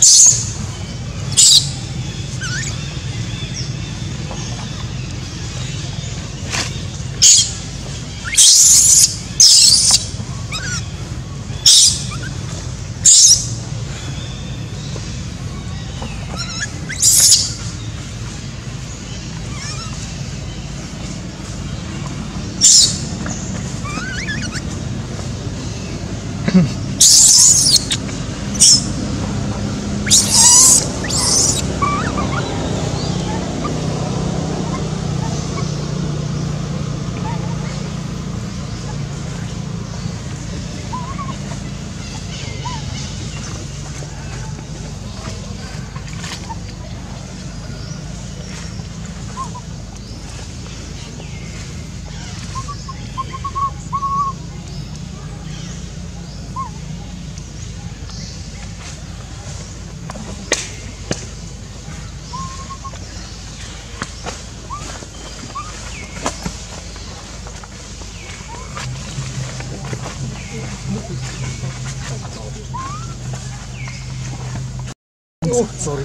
Oh, sorry.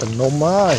Tình nôm ơi.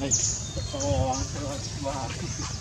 Hey. Oh, wow.